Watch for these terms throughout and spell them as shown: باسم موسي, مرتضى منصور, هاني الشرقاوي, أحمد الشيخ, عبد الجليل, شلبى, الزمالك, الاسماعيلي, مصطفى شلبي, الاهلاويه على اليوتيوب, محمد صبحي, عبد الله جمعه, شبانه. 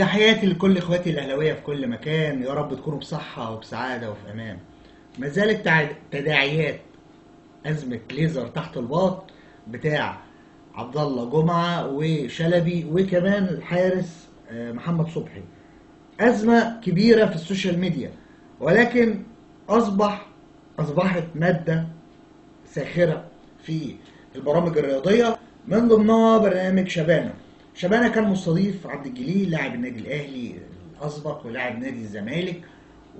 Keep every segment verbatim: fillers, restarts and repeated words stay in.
تحياتي لكل اخواتي الاهلاويه في كل مكان، يا رب تكونوا بصحه وبسعاده وفي امان. ما زالت تداعيات ازمه ليزر تحت الباط بتاع عبد الله جمعه وشلبي وكمان الحارس محمد صبحي ازمه كبيره في السوشيال ميديا، ولكن اصبح اصبحت ماده ساخره في البرامج الرياضيه، من ضمنها برنامج شبانه. شبانه كان مستضيف عبد الجليل لاعب النادي الاهلي الاسبق ولاعب نادي الزمالك،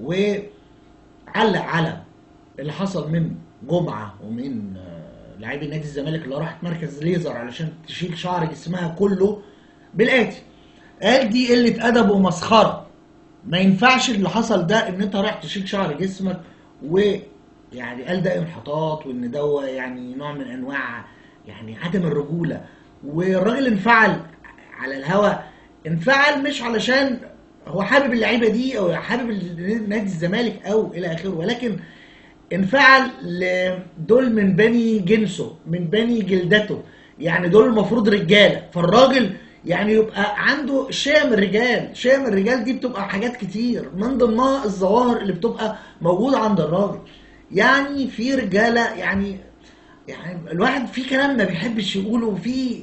وعلق على اللي حصل من جمعه ومن لاعبي نادي الزمالك اللي راحت مركز ليزر علشان تشيل شعر جسمها كله بالاتي. قال دي قله ادب ومسخره، ما ينفعش اللي حصل ده ان انت رايح تشيل شعر جسمك، ويعني قال ده انحطاط وان ده يعني نوع من انواع يعني عدم الرجوله. والراجل انفعل على الهوا، انفعل مش علشان هو حابب اللعيبه دي او حابب نادي الزمالك او الى اخره، ولكن انفعل دول من بني جنسه من بني جلدته، يعني دول المفروض رجاله، فالراجل يعني يبقى عنده شام الرجال. شام الرجال دي بتبقى حاجات كتير، من ضمنها الظواهر اللي بتبقى موجوده عند الراجل، يعني في رجاله يعني يعني الواحد في كلام ما بيحبش يقوله، وفي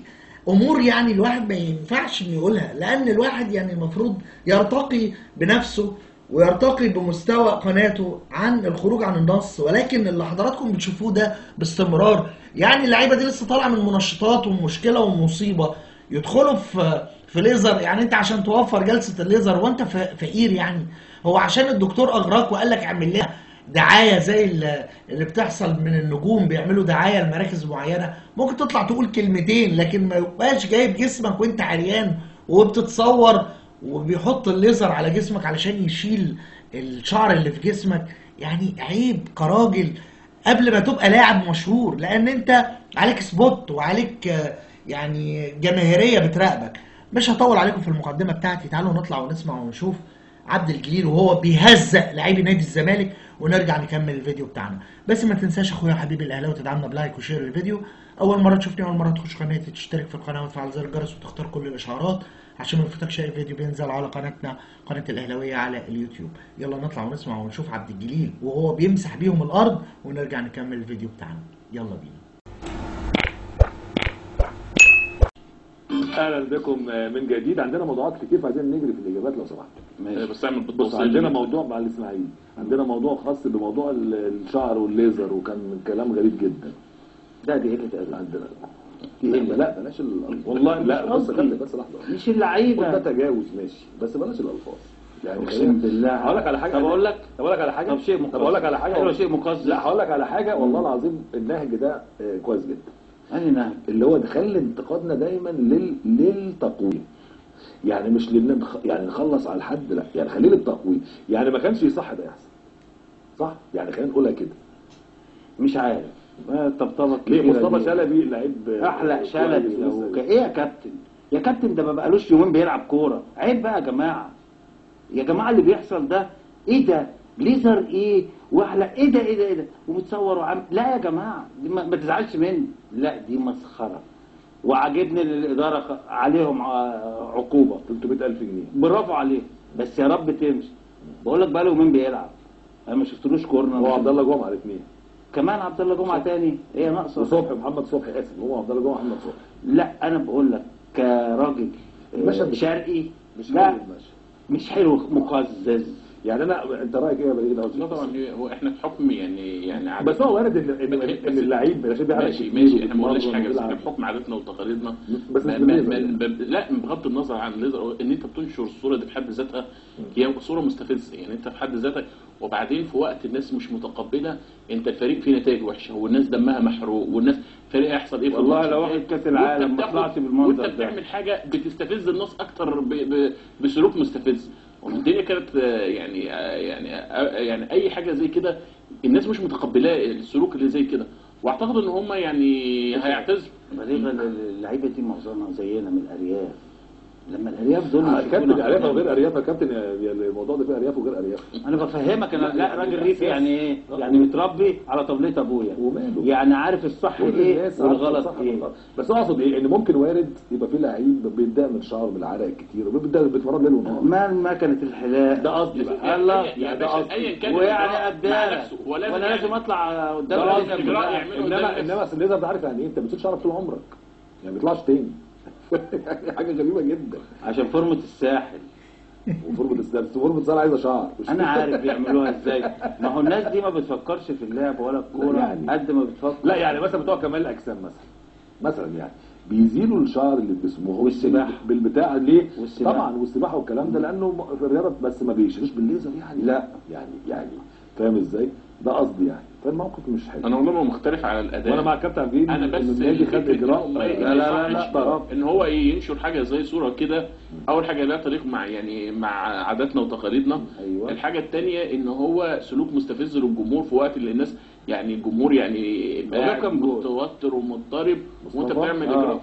امور يعني الواحد ما ينفعش انه يقولها، لان الواحد يعني المفروض يرتقي بنفسه ويرتقي بمستوى قناته عن الخروج عن النص. ولكن اللي حضراتكم بتشوفوه ده باستمرار، يعني اللعيبه دي لسه طالعه من منشطات ومشكله ومصيبه، يدخلوا في في ليزر. يعني انت عشان توفر جلسه الليزر وانت فقير، يعني هو عشان الدكتور اغراك وقال لك اعمل لها دعايه زي اللي بتحصل من النجوم بيعملوا دعايه لمراكز معينه، ممكن تطلع تقول كلمتين، لكن ما يبقاش جايب جسمك وانت عريان وبتتصور وبيحط الليزر على جسمك علشان يشيل الشعر اللي في جسمك. يعني عيب كراجل قبل ما تبقى لاعب مشهور، لان انت عليك سبوت وعليك يعني جماهيريه بتراقبك. مش هطول عليكم في المقدمه بتاعتي، تعالوا نطلع ونسمع ونشوف عبد الجليل وهو بيهزق لاعبي نادي الزمالك، ونرجع نكمل الفيديو بتاعنا. بس ما تنساش اخويا حبيبي الاهلاوي تدعمنا بلايك وشير الفيديو. اول مره تشوفني اول مره تخش قناتي تشترك في القناه وتفعل زر الجرس وتختار كل الاشعارات عشان ما يفوتكش اي فيديو بينزل على قناتنا قناه الاهلاويه على اليوتيوب. يلا نطلع ونسمع ونشوف عبد الجليل وهو بيمسح بيهم الارض، ونرجع نكمل الفيديو بتاعنا. يلا بينا. اهلا بكم من جديد. عندنا موضوعات كتير فعايزين نجري في الاجابات لو سمحت. ماشي بس اعمل بالتفصيل. بص عندنا موضوع مع الاسماعيلي، عندنا موضوع خاص بموضوع الشعر والليزر، وكان كلام غريب جدا. لا دي قله ادب عندنا. دي قله لا بلاش الالفاظ. والله لا بص خلي بس لحظه. مش اللعيبه ده تجاوز ماشي، بس بلاش الالفاظ. يعني اقسم بالله هقول لك على حاجه. طب اقول لك طب اقول لك على حاجه. طب شيء مقصد. طب اقول لك على حاجه. ولا شيء مقصد. لا هقول لك على حاجه والله العظيم النهج ده كويس جدا. أنا اللي هو دخل انتقادنا دايما لل... للتقويم، يعني مش لن... يعني نخلص على الحد، لا يعني خليه للتقويم، يعني ما كانش يصح ده يحصل صح؟ يعني خلينا نقولها كده. مش عارف طبطبه ليه مصطفى شلبي لعيب احلى شلبي لو ك... ايه يا كابتن؟ يا كابتن ده ما بقالوش يومين بيلعب كوره، عيب بقى يا جماعه. يا جماعه اللي بيحصل ده ايه ده؟ ليزر ايه واحلى ايه ده ايه ده ايه ده ومتصور وعم... لا يا جماعه دي ما, ما تزعلش مني، لا دي مسخره وعاجبني ان الاداره عليهم عقوبه ثلاثمائة ألف جنيه، برافو عليهم بس يا رب تمشي. بقول لك بقى له مين بيلعب؟ انا ما شفتلوش كورنر. هو عبد الله جمعه الاثنين كمان، عبد الله جمعه تاني ايه ناقصه؟ صبحي محمد صبحي اسف، هو عبد الله جمعه محمد صبحي. لا انا بقول لك كراجل مشهد شرقي مش حلو، المشهد مش حلو مقزز. يعني انا انت رايك ايه يا بديل؟ لا طبعا هو احنا بحكم يعني يعني بس هو ورد ان اللعيب عشان بيعرف ماشي ماشي احنا ما قلناش حاجه، بس احنا بحكم عاداتنا وتقاليدنا بس ما ما ما لا بغض النظر عن الليزر، ان انت بتنشر الصوره دي في حد ذاتها هي صوره مستفزه، يعني انت في حد ذاتك. وبعدين في وقت الناس مش متقبله انت الفريق فيه نتائج وحشه والناس دمها محروق والناس فريق هيحصل ايه؟ والله لو واحد كاس العالم ما طلعش بالمنظر ده وانت بتعمل حاجه بتستفز الناس اكتر بسلوك مستفز. والدنيا كانت يعني يعني يعني اي حاجه زي كده الناس مش متقبلاه السلوك اللي زي كده، واعتقد ان هم يعني هيعتذروا. اللعيبه دي معظمها زينا من الارياف، لما الارياف دول مش كابتن ارياف وغير ارياف يا كابتن، الموضوع ده فيه ارياف وغير ارياف. انا بفهمك انا لا راجل ريفي يعني ايه؟ يعني متربي على طبلة ابويا وماله، يعني عارف الصح ايه والغلط ايه. بس اقصد ايه ان ممكن وارد يبقى في لعيب بيتضايق من شعره بالعرق كتير وبيتضايق بيتمرن ليل ونهار. ما ما كانت الحلاقه ده قصدي بقى، يلا يعني ده قصدي، ويعني قدام وانا لازم اطلع قدام الاجراء يعملوا ده. انما اصل انت عارف يعني انت بتشيل شعرك طول عمرك يعني ما بيطلعش تاني حاجه غريبه جدا عشان فورمه الساحل وفورمه الساحل فورمه الساحل عايزه شعر. انا عارف بيعملوها ازاي، ما هو الناس دي ما بتفكرش في اللعب ولا الكوره يعني. قد ما بتفكر لا يعني مثلا بتوع كمال الاجسام مثلا مثلا يعني بيزيلوا الشعر اللي بيسموه والسباحه بالبتاع ليه والسباحة. طبعا والسباحه والكلام ده لانه في الرياضه بس ما بيشيلوش بالليزر يعني لا يعني يعني فاهم ازاي؟ ده قصدي يعني. فالموقف مش حلو. انا والله ما مختلف على الاداء وانا مع كابتن عبد الجليل، انا بس النادي خد اجراء ما ينفعش ان هو ايه ينشر حاجه زي صوره كده. اول حاجه لها طريق مع يعني مع عاداتنا وتقاليدنا. أيوة. الحاجه الثانيه ان هو سلوك مستفز للجمهور في وقت اللي الناس يعني الجمهور يعني بقى متوتر ومضطرب وانت بتعمل آه. اجراء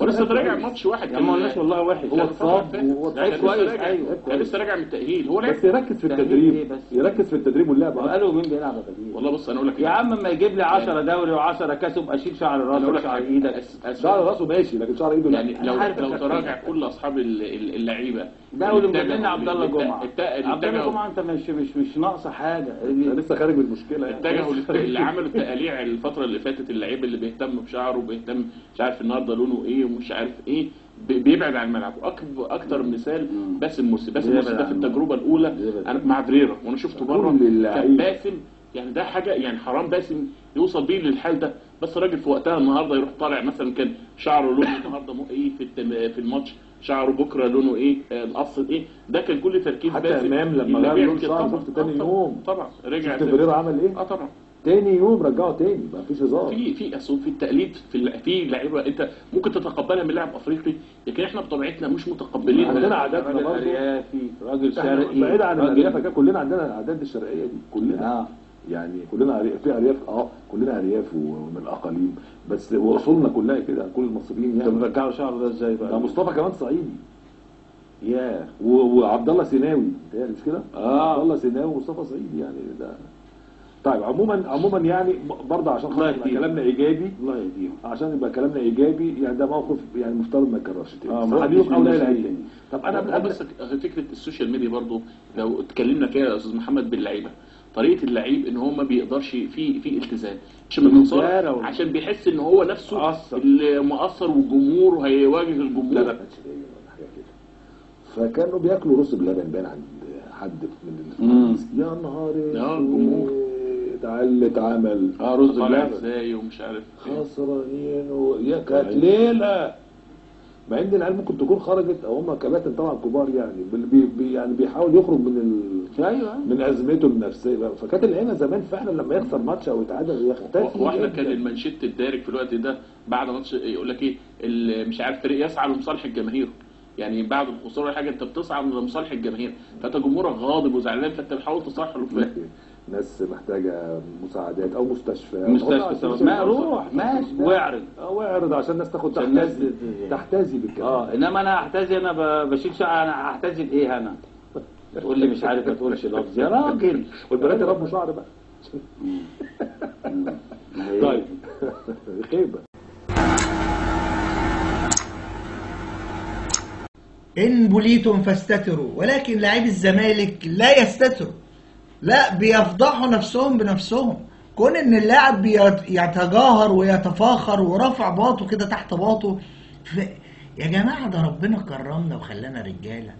ولسه راجع ماتش واحد كمان. ما قلناش والله واحد هو اتصاب وهو كويس. ايوه لسه راجع من التاهيل. هو بس يركز في التدريب، يركز في التدريب واللعب. قالوا مين بيلعب تدريب؟ والله بص انا اقول لك يا عم ما يجيب لي عشرة دوري وعشرة كاس وابقى اشيل شعر راسه وشعر ايدك. شعر راسه ماشي لكن شعر ايده يعني لو لو تراجع كل اصحاب اللعيبه ده اللي مجنن عبد الله جمعه عبد الله جمعه انت مش مش مش ناقصه حاجه، لسه خارج من المشكله. اتجهوا اللي عملوا التقاليع الفتره اللي فاتت، اللعيب اللي بيهتم بشعره وبيهتم مش عارف النهارده لونه ايه ومش عارف ايه بيبعد عن الملعب. واكتر مثال باسم موسي. باسم موسي ده في التجربه الاولى انا مع فريرة وانا شفته بره كان باسم يعني ده حاجه يعني حرام باسم يوصل بيه للحال ده. بس راجل في وقتها النهارده يروح طالع مثلا كان شعره لونه النهارده ايه في في الماتش، شعره بكره لونه ايه، القص ايه، ده كان كل تركيز باسم. حتى امام لما غير لون شعره شفت تاني يوم طبعا رجع فريرة عمل ايه؟ اه طبعا تاني يوم رجعه تاني، ما فيش هزار. في في اصل في التقليد في في لعيبه انت ممكن تتقبلها من لاعب افريقي، لكن احنا بطبيعتنا مش متقبلين. عندنا عاداتنا برضه راجل شرقي بعيد عن الارياف كده. كلنا عندنا العادات الشرقيه دي كلنا آه. يعني كلنا في ارياف اه كلنا ارياف ومن الاقاليم بس واصولنا كلها كده. كل المصريين يعني بيرجعوا شعره ده ازاي بقى؟ ده مصطفى كمان صعيدي ياه وعبد الله سيناوي مش كده؟ اه عبد الله سيناوي ومصطفى صعيدي يعني ده. طيب عموما عموما يعني برضه عشان يبقى كلامنا ايجابي الله يهديهم عشان يبقى كلامنا ايجابي يعني ده موقف يعني مفترض ما يتكررش تاني اه حبيبي اولاد العيال. طب انا أبدأ بس فكره السوشيال ميديا برضه لو اتكلمنا فيها يا استاذ محمد باللعيبه طريقه اللعيب ان هو ما بيقدرش في في التزام عشان عشان بيحس ان هو نفسه أصر. اللي مقصر والجمهور وهيواجه الجمهور لا فكانوا بياكلوا رز بلبن باين عند حد من يا نهار يا الجمهور اتعلت عمل اه رز بلبن ازاي ومش عارف خسرانين يا كانت ليله مع ان العيال ممكن تكون خرجت او هم كباتن طبعا كبار يعني بي بي يعني بيحاول يخرج من ال... أيوة. من ازمته النفسيه. فكانت العيله زمان فعلا لما يخسر ماتش او يتعادل يختفي. واحنا كان المانشيت الدارج في الوقت ده بعد ماتش يقول لك ايه مش عارف فريق يسعى لمصالح الجماهير، يعني بعد الخساره حاجه انت بتسعى لمصالح الجماهير فانت جمهورك غاضب وزعلان فانت بتحاول تصالحه له. ناس محتاجه مساعدات او مستشفى مستشفى ما روح ماشي واعرض واعرض عشان الناس تاخد تحتزي تحتزي بالكلام اه. انما انا احتزي انا بشيل شعر انا احتزي بايه؟ انا تقول لي مش عارف ما تقولش لفظ يا راجل والبنات يربوا شعر بقى. طيب خيبه ان بليتم فاستتروا، ولكن لاعبي الزمالك لا يستتروا، لا بيفضحوا نفسهم بنفسهم. كون ان اللاعب بيتجاهر ويتفاخر ورفع باطه كده تحت باطه ف... يا جماعه ده ربنا كرمنا وخلانا رجاله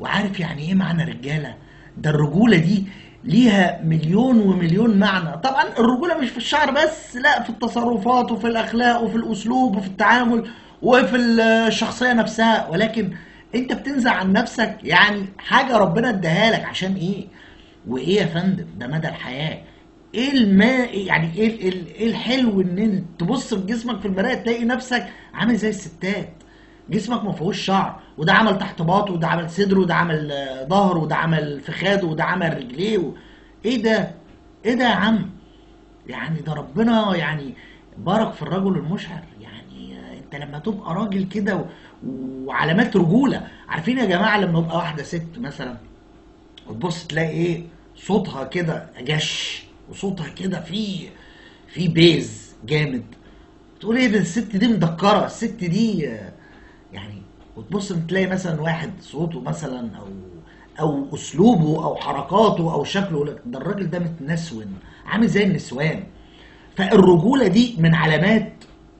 وعارف يعني ايه معنى رجاله. ده الرجوله دي ليها مليون ومليون معنى. طبعا الرجوله مش في الشعر بس، لا في التصرفات وفي الاخلاق وفي الاسلوب وفي التعامل وفي الشخصيه نفسها. ولكن انت بتنزع عن نفسك يعني حاجه ربنا اداها لك عشان ايه؟ وايه يا فندم؟ ده مدى الحياه. ايه الماء يعني ايه ايه الحلو ان انت تبص في جسمك في المرايه تلاقي نفسك عامل زي الستات، جسمك ما فيهوش شعر، وده عمل تحت باطه وده عمل صدره وده عمل ظهره وده عمل فخاده وده عمل رجليه و... ايه ده؟ ايه ده يا عم؟ يعني ده ربنا يعني بارك في الرجل المشعر. يعني انت لما تبقى راجل كده وعلامات رجوله. عارفين يا جماعه لما تبقى واحده ست مثلا وتبص تلاقي ايه صوتها كده جش وصوتها كده فيه في بيز جامد، تقول ايه ده الست دي مدكره، الست دي يعني. وتبص تلاقي مثلا واحد صوته مثلا او او اسلوبه او حركاته او شكله، ده الراجل ده متنسون عامل زي النسوان. فالرجوله دي من علامات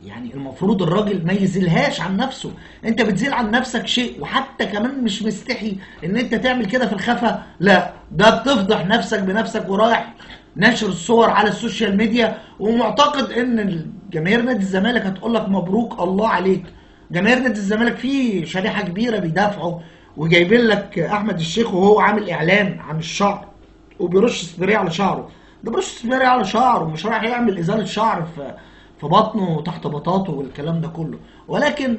يعني المفروض الراجل ما يزيلهاش عن نفسه. انت بتزيل عن نفسك شيء، وحتى كمان مش مستحي ان انت تعمل كده في الخفا، لا ده بتفضح نفسك بنفسك ورايح نشر الصور على السوشيال ميديا ومعتقد ان جماهير نادي الزمالك هتقول لك مبروك الله عليك. جماهير نادي الزمالك في شريحه كبيره بيدافعوا، وجايبين لك احمد الشيخ وهو عامل اعلان عن الشعر وبيرش سبراي على شعره، ده بيرش سبراي على شعره ومش رايح يعمل ازاله شعر في في بطنه وتحت بطاطه والكلام ده كله. ولكن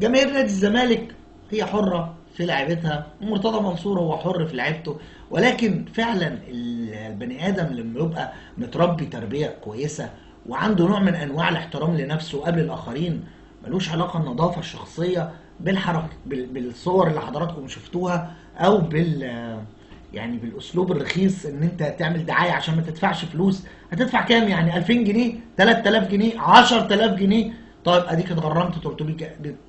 جماهير نادي الزمالك هي حره في لعبتها، ومرتضى منصور هو حر في لعبته. ولكن فعلا البني ادم لما يبقى متربي تربيه كويسه وعنده نوع من انواع الاحترام لنفسه قبل الاخرين، ملوش علاقه النظافه الشخصيه بالحركه بالصور اللي حضراتكم شفتوها او بال يعني بالاسلوب الرخيص ان انت تعمل دعايه عشان ما تدفعش فلوس. هتدفع كام يعني؟ ألفين جنيه، تلات آلاف جنيه، عشرة آلاف جنيه، طيب اديك اتغرمت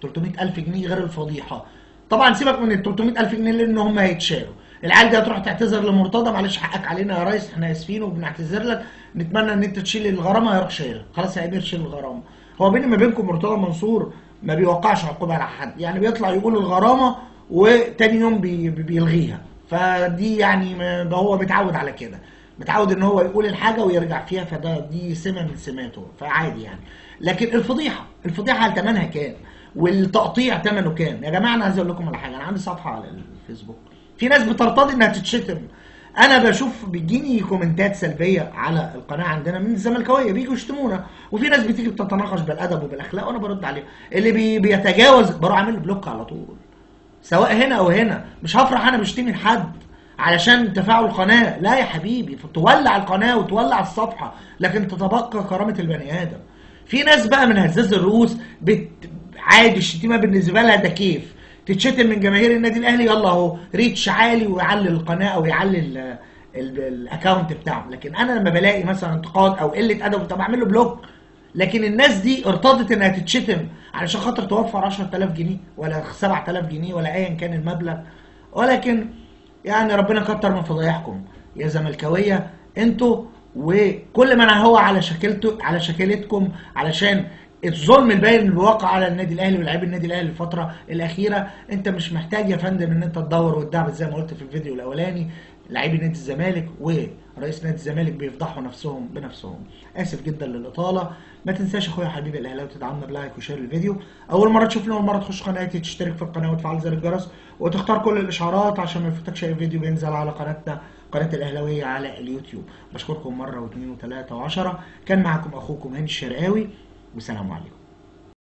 تلتمية ألف جنيه غير الفضيحه. طبعا سيبك من ال تلتمية ألف جنيه لان هم هيتشالوا. العيال دي هتروح تعتذر لمرتضى، معلش حقك علينا يا ريس احنا اسفين وبنعتذر لك، نتمنى ان انت تشيل الغرامه. هيروح شايلها، خلاص يا امير شيل الغرامه. هو بيني ما بينكم مرتضى منصور ما بيوقعش عقوبه على حد، يعني بيطلع يقول الغرامه وتاني يوم بي بيلغيها، فدي يعني هو متعود على كده، متعود ان هو يقول الحاجه ويرجع فيها، فده دي سمه من سماته فعادي يعني. لكن الفضيحه، الفضيحه ثمنها كام؟ والتقطيع ثمنه كام؟ يا جماعه انا عايز اقول لكم على حاجه، انا عندي صفحه على الفيسبوك، في ناس بترتضي انها تتشتم. انا بشوف بيجيني كومنتات سلبيه على القناه عندنا من الزملكاويه بيجوا يشتمونا، وفي ناس بتيجي بتتناقش بالادب وبالاخلاق وانا برد عليهم. اللي بي بيتجاوز بروح اعمل له بلوك على طول، سواء هنا او هنا. مش هفرح انا بشتمي لحد علشان تفاعل القناه، لا يا حبيبي، تولع القناه وتولع الصفحه، لكن تتبقى كرامه البني ادم. في ناس بقى من هزاز الرؤوس بت... عادي الشتيمه بالنسبه لها ده كيف، تتشتم من جماهير النادي الاهلي يلا اهو ريتش عالي ويعلي القناه او يعلي الاكونت بتاعه. لكن انا لما بلاقي مثلا انتقاد او قله ادب طب اعمل له بلوك. لكن الناس دي ارتضت انها تتشتم علشان خاطر توفر عشرة آلاف جنيه ولا سبعة آلاف جنيه ولا ايا كان المبلغ. ولكن يعني ربنا كتر من فضايحكم يا زملكاويه انتوا، وكل ما هو على شكلته على شكلتكم، علشان الظلم الباين اللي واقع على النادي الاهلي ولاعيب النادي الاهلي الفتره الاخيره. انت مش محتاج يا فندم ان انت تدور وتدعبس زي ما قلت في الفيديو الاولاني، لاعيبي نادي الزمالك ورئيس نادي الزمالك بيفضحوا نفسهم بنفسهم. اسف جدا للاطاله، ما تنساش اخويا حبيبي الاهلاوي تدعمنا بلايك وشير الفيديو. اول مره تشوفنا اول مره تخش قناتي تشترك في القناه وتفعل زر الجرس وتختار كل الاشعارات عشان ما يفوتكش اي فيديو بينزل على قناتنا قناه الاهلاويه على اليوتيوب. بشكركم مره واثنين وثلاثه وعشرة. كان معكم اخوكم هاني الشرقاوي، والسلام عليكم.